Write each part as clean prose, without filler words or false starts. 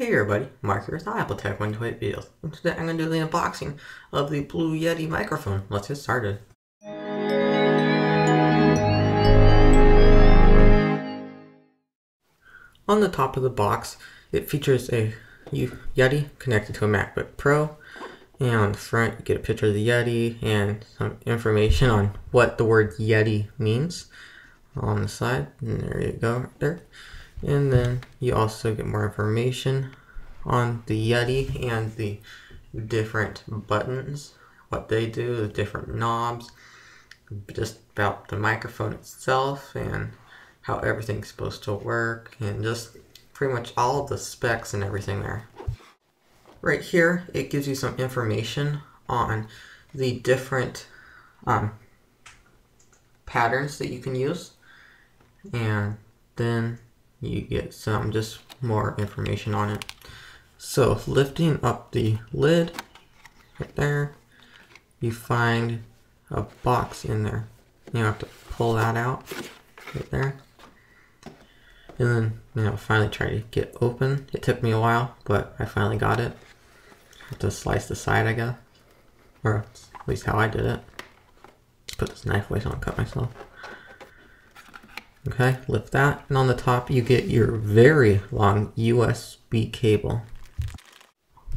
Hey everybody, Mark here with iAppleTech 128 videos, and today I'm going to do the unboxing of the Blue Yeti microphone. Let's get started. On the top of the box, it features a Yeti connected to a MacBook Pro, and on the front you get a picture of the Yeti and some information on what the word Yeti means on the side, and there you go right there. And then you also get more information on the Yeti and the different buttons, what they do, the different knobs, just about the microphone itself and how everything's supposed to work, and just pretty much all the specs and everything there. Right here, it gives you some information on the different patterns that you can use, and then you get some just more information on it. So lifting up the lid right there, you find a box in there. You have to pull that out right there, and then finally try to get open. It took me a while, but I finally got it. Have to slice the side, I guess, or at least how I did it. Put this knife away so I don't cut myself. Okay, lift that, and on the top you get your very long USB cable.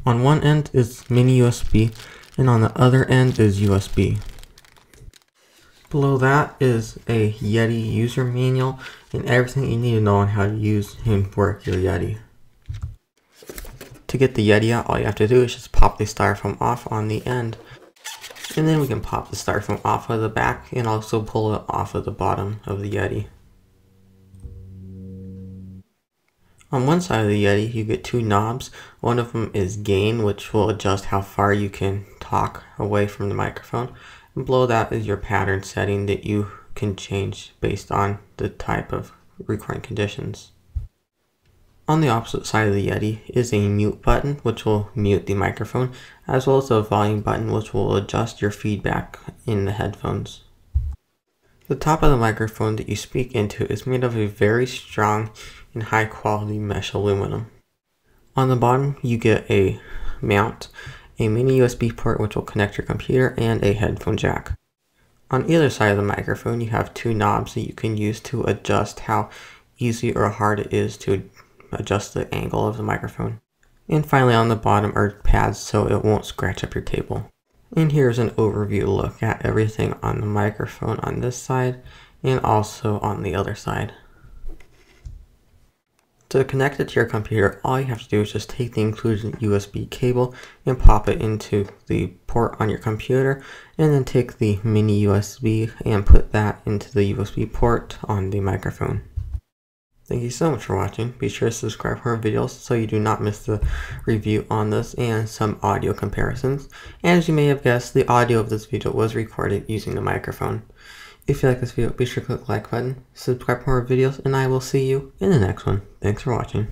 On one end is mini USB, and on the other end is USB. Below that is a Yeti user manual and everything you need to know on how to use and work your Yeti. To get the Yeti out, all you have to do is just pop the styrofoam off on the end, and then we can pop the styrofoam off of the back and also pull it off of the bottom of the Yeti. On one side of the Yeti, you get two knobs. One of them is gain, which will adjust how far you can talk away from the microphone. And below that is your pattern setting that you can change based on the type of recording conditions. On the opposite side of the Yeti is a mute button, which will mute the microphone, as well as a volume button, which will adjust your feedback in the headphones. The top of the microphone that you speak into is made of a very strong and high quality mesh aluminum. On the bottom you get a mount, a mini USB port which will connect your computer, and a headphone jack. On either side of the microphone you have two knobs that you can use to adjust how easy or hard it is to adjust the angle of the microphone. And finally on the bottom are pads so it won't scratch up your table. And here's an overview look at everything on the microphone on this side and also on the other side. To connect it to your computer, all you have to do is just take the included USB cable and pop it into the port on your computer, and then take the mini USB and put that into the USB port on the microphone. Thank you so much for watching. Be sure to subscribe for our videos so you do not miss the review on this and some audio comparisons. And as you may have guessed, the audio of this video was recorded using the microphone. If you like this video, be sure to click the like button, subscribe for more videos, and I will see you in the next one. Thanks for watching.